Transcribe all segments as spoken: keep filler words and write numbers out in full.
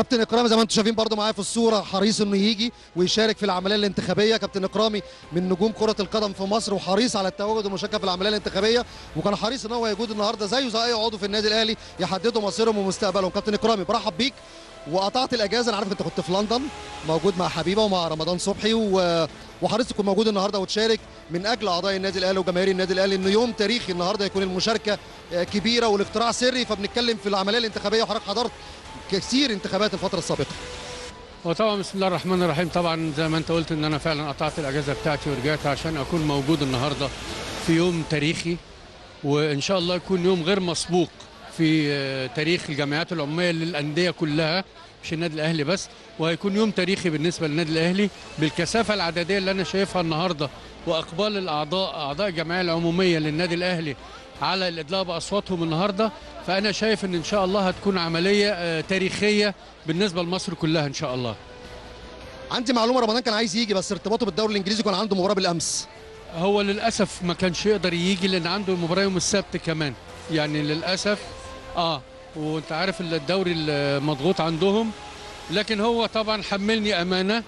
كابتن اقرامي زي ما انتم شايفين برضه معايا في الصوره حريص انه يجي ويشارك في العمليه الانتخابيه. كابتن اقرامي من نجوم كره القدم في مصر وحريص على التواجد والمشاركه في العمليه الانتخابيه، وكان حريص ان هو يجود النهارده زيه زي اي عضو في النادي الاهلي يحددوا مصيرهم ومستقبلهم. كابتن اقرامي برحب بيك، وقطعت الاجازه، انا عارف انت كنت في لندن موجود مع حبيبه ومع رمضان صبحي و... وحريص تكون موجود النهارده وتشارك من اجل اعضاء النادي الاهلي وجماهير النادي الاهلي، انه يوم تاريخي النهارده يكون المشاركه كبيره والاقتراع سري. فبنتكلم في العمليه الانتخابيه وحضرتك حضرت كثير انتخابات الفتره السابقه. وطبعا بسم الله الرحمن الرحيم، طبعا زي ما انت قلت ان انا فعلا قطعت الاجازه بتاعتي ورجعت عشان اكون موجود النهارده في يوم تاريخي، وان شاء الله يكون يوم غير مسبوق في تاريخ الجمعيات العموميه للانديه كلها مش النادي الاهلي بس، وهيكون يوم تاريخي بالنسبه للنادي الاهلي بالكثافه العدديه اللي انا شايفها النهارده، واقبال الاعضاء اعضاء الجمعيه العموميه للنادي الاهلي على الادلاء باصواتهم النهارده. فانا شايف ان ان شاء الله هتكون عمليه تاريخيه بالنسبه لمصر كلها ان شاء الله. عندي معلومه، رمضان كان عايز يجي بس ارتباطه بالدوري الانجليزي، كان عنده مباراه بالامس. هو للاسف ما كانش يقدر يجي لان عنده مباراه يوم السبت كمان، يعني للاسف اه وانت عارف الدوري المضغوط عندهم، لكن هو طبعا حملني امانه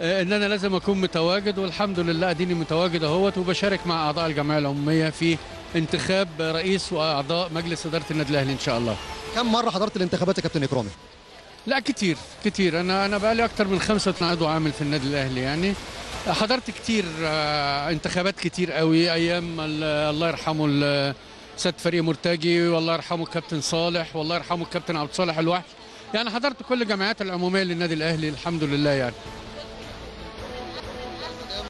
ان انا لازم اكون متواجد، والحمد لله اديني متواجد اهوت، وبشارك مع اعضاء الجمعيه العموميه في انتخاب رئيس واعضاء مجلس اداره النادي الاهلي ان شاء الله. كم مره حضرت الانتخابات يا كابتن اكرامي؟ لا كتير كتير، انا انا بقالي اكتر من خمسة وعشرين عضو عامل في النادي الاهلي، يعني حضرت كتير انتخابات كتير قوي ايام الله يرحمه سيد فريق مرتجي، والله يرحمه الكابتن صالح، والله يرحمه الكابتن عبد صالح الوحش، يعني حضرت كل الجمعيات العموميه للنادي الاهلي الحمد لله يعني.